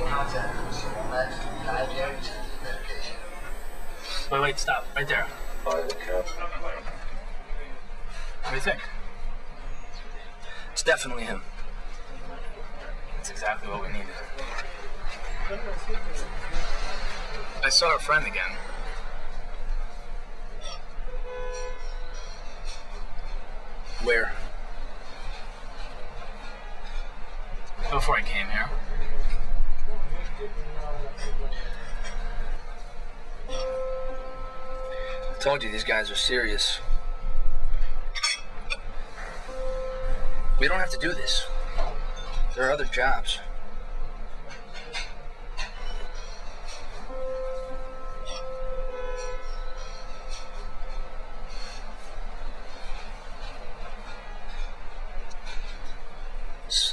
Maintenance and consumer direct medication. Wait, stop. Right there. What do you think? It's definitely him. That's exactly what we needed. I saw our friend again. Where? Before I came here. I told you these guys are serious. We don't have to do this. There are other jobs.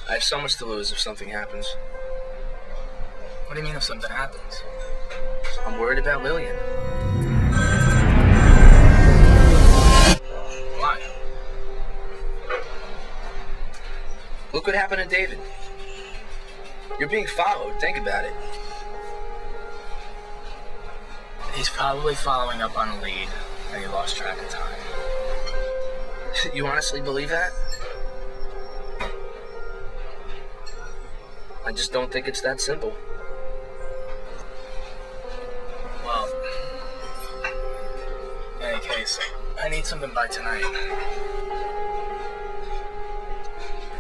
I have so much to lose if something happens. What do you mean if something happens? I'm worried about Lillian. Why? Look what happened to David. You're being followed. Think about it. He's probably following up on a lead, and he lost track of time. You honestly believe that? I just don't think it's that simple. Well, in any case, I need something by tonight.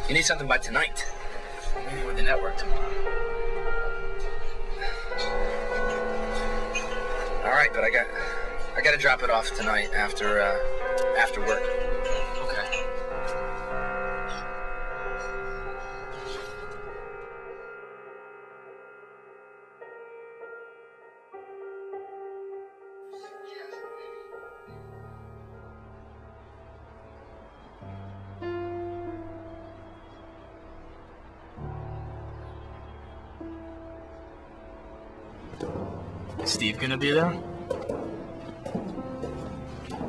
You need something by tonight? Maybe with the network tomorrow. All right, but I got to drop it off tonight after work. Steve gonna be there?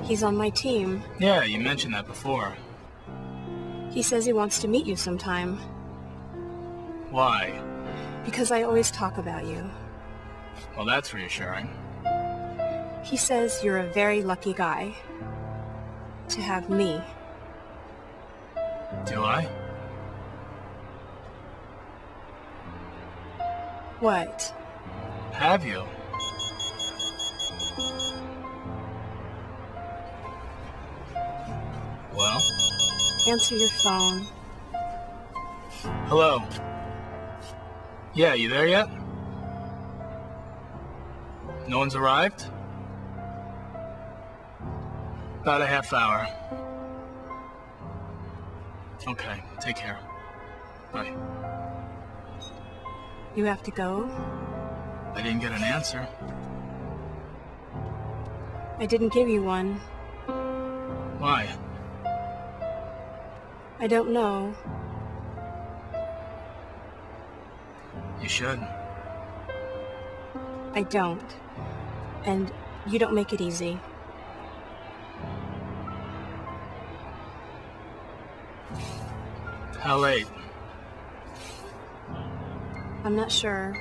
He's on my team. Yeah, you mentioned that before. He says he wants to meet you sometime. Why? Because I always talk about you. Well, that's reassuring. He says you're a very lucky guy to have me. Do I? What? Have you? Well? Answer your phone. Hello? Yeah, you there yet? No one's arrived? About a half hour. Okay, take care. Bye. You have to go? I didn't get an answer. I didn't give you one. Why? I don't know. You should. I don't. And you don't make it easy. How late? I'm not sure.